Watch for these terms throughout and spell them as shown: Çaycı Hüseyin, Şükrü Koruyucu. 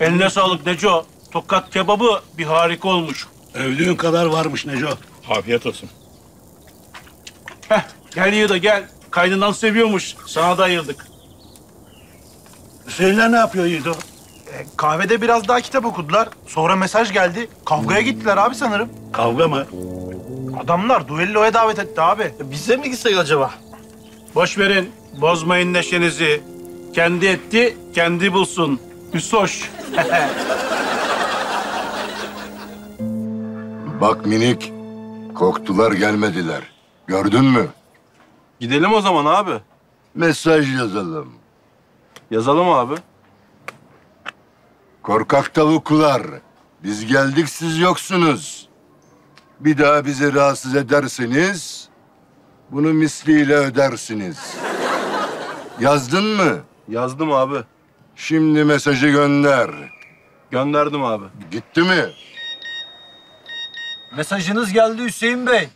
Eline sağlık Neco. Tokat kebabı bir harika olmuş. Övdüğün kadar varmış Neco. Afiyet olsun. Heh, gel Yıda gel. Kaynından seviyormuş. Sana da ayırdık. Hüseyinler ne yapıyor Yıda? Kahvede biraz daha kitap okudular. Sonra mesaj geldi. Kavgaya gittiler abi sanırım. Kavga mı? Adamlar duelloya davet etti abi. Bize mi gitsek acaba? Boş verin. Bozmayın neşenizi. Kendi etti, kendi bulsun. Hüsoş. Bak minik. Korktular gelmediler. Gördün mü? Gidelim o zaman abi. Mesaj yazalım. Yazalım abi. Korkak tavuklar, biz geldik siz yoksunuz. Bir daha bizi rahatsız ederseniz, bunu misliyle ödersiniz. Yazdın mı? Yazdım abi. Şimdi mesajı gönder. Gönderdim abi. Gitti mi? Mesajınız geldi Hüseyin Bey.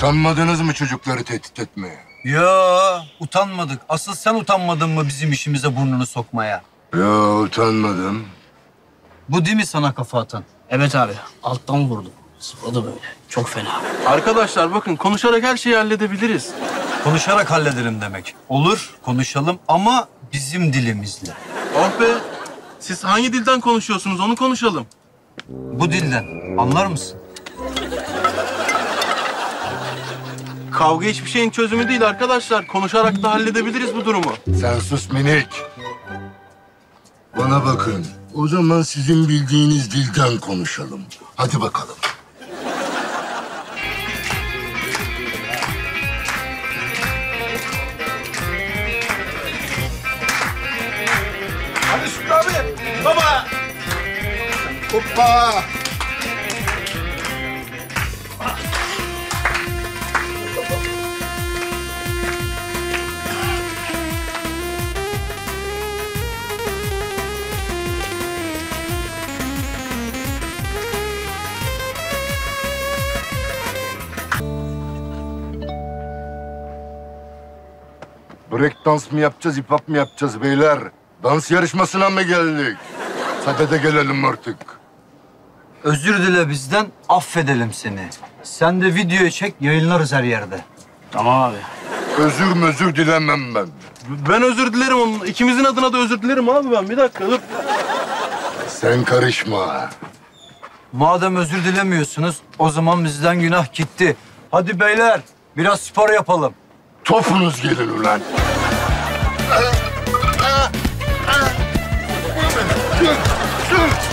Utanmadınız mı çocukları tehdit etmeye? Ya utanmadık. Asıl sen utanmadın mı bizim işimize burnunu sokmaya? Ya utanmadım. Bu değil mi sana kafa atan? Evet abi. Alttan vurdum. Sıpladı böyle. Çok fena. Arkadaşlar bakın konuşarak her şeyi halledebiliriz. Konuşarak hallederim demek. Olur konuşalım ama bizim dilimizle. Oh be. Siz hangi dilden konuşuyorsunuz onu konuşalım. Bu dilden. Anlar mısın? Kavga hiçbir şeyin çözümü değil arkadaşlar. Konuşarak da halledebiliriz bu durumu. Sen sus minik. Bana bakın. O zaman sizin bildiğiniz dilden konuşalım. Hadi bakalım. Hadi Şükrü abi. Baba. Hoppa. Break dans mı yapacağız, hip hop mu yapacağız beyler? Dans yarışmasına mı geldik? Sadede gelelim artık. Özür dile bizden, affedelim seni. Sen de videoyu çek, yayınlarız her yerde. Tamam abi. Özür dilemem ben. Ben özür dilerim onun. İkimizin adına da özür dilerim abi ben. Bir dakika dur. Sen karışma. Madem özür dilemiyorsunuz, o zaman bizden günah gitti. Hadi beyler, biraz spor yapalım. Topunuz gelin ulan. Dur.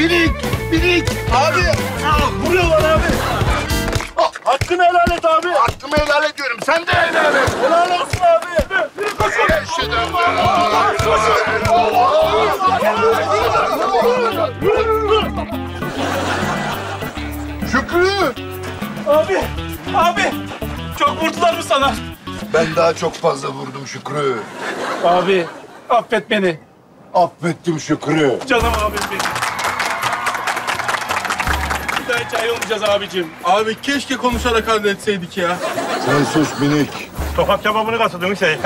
Minik. Abi. Vuruyorlar abi. Hakkını helal et abi. Hakkımı helal ediyorum. Sen de helal et. Helal olsun abi. Biri koşun. Şükrü. Abi. Çok vurdular mı sana? Ben daha çok fazla vurdum Şükrü. Abi, affet beni. Affettim Şükrü. Canım abim benim. Bir daha hiç ayrılmayacağız abicim. Abi keşke konuşarak halletseydik ya. Sen sus minik. Tokat kebabını katılıyorsun şey.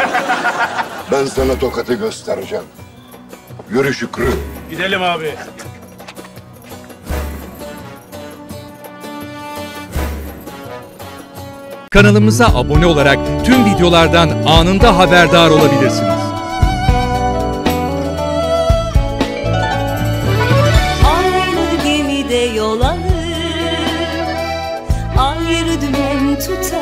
Ben sana tokatı göstereceğim. Yürü Şükrü. Gidelim abi. Kanalımıza abone olarak tüm videolardan anında haberdar olabilirsiniz. Ayrı gemide yol alır, ayrı dümen tutar.